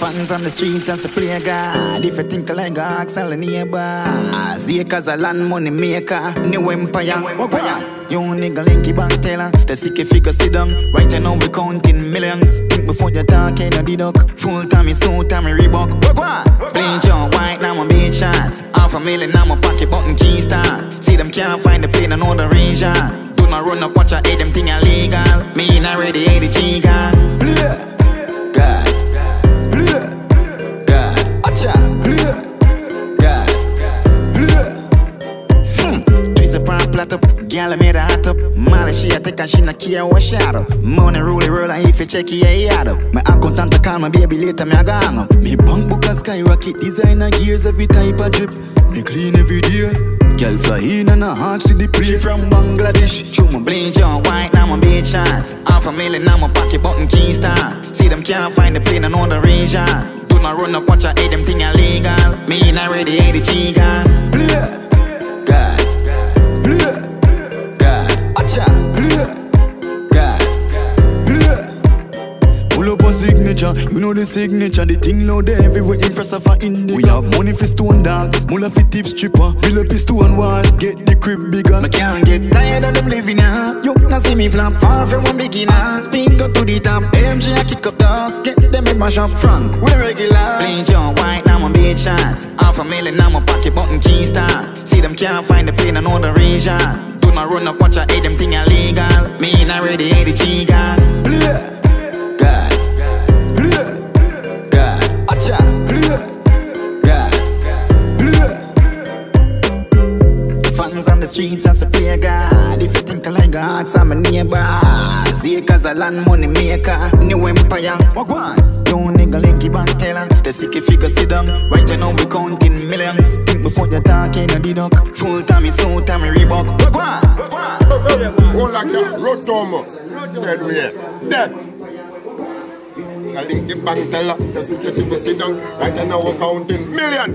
Fans on the streets and some play God. If you think like God, sell a neighbor. As acres a land money maker. New empire, you nigga linky back teller. The sicky figure sit down. Right now we counting millions. Think before you talk, ain't a deduct. Full time is so time me Reebok. Plain John White, now my beach shots. Half a million, now my pocket button key start. See them can't find the plane and all the range. Do not run up, watch I hate them thing illegal. Me ain't already hate the G gun. God. Gyal made a hot up. Molly she a take and she not care what she had up. Money rolling roll and if you check it, yeah he had up. My accountant a call my baby later, me a gang up. Me bank book a skyrocket, designer gears, every type of drip. Me clean every day. Gyal fly in and a hot to the play. She from Bangladesh. Chew my blink John White, now my big shots. Half a million, now my pocket button key star. See them can't find the plane and all the range. Do not run up, watch I hate them thing illegal. Me ain't already hate the G gun. God. Signature, you know the signature, the thing loaded everywhere, impressive for India. We have money for stone dog, mula for tip stripper, build up his stone wall, get the crib bigger. I can't get tired of them living now. You now see me flop, far from one beginner. Spin up to the top, MG I kick up dust, get them in my shop front, we regular. Plain John White, now my big shots. Half a million, now my pocket button key star. See them can't find the plane and all the range. Do not run up, watch I hate them thing illegal. Me ain't already hate the G gun. On the streets as a play God. If you think like God, I'm a neighbor. Acres a land money maker. New empire, wagwan. You nigga linky back teller. The sicky figure sit down. Right now we counting millions. Think before you talk, ain't a deduct. Full time is so time is Reebok. Wagwan. All like a rotomo. Said we here. Dead. A linky back teller. The sicky figure sit down. Right now we counting millions.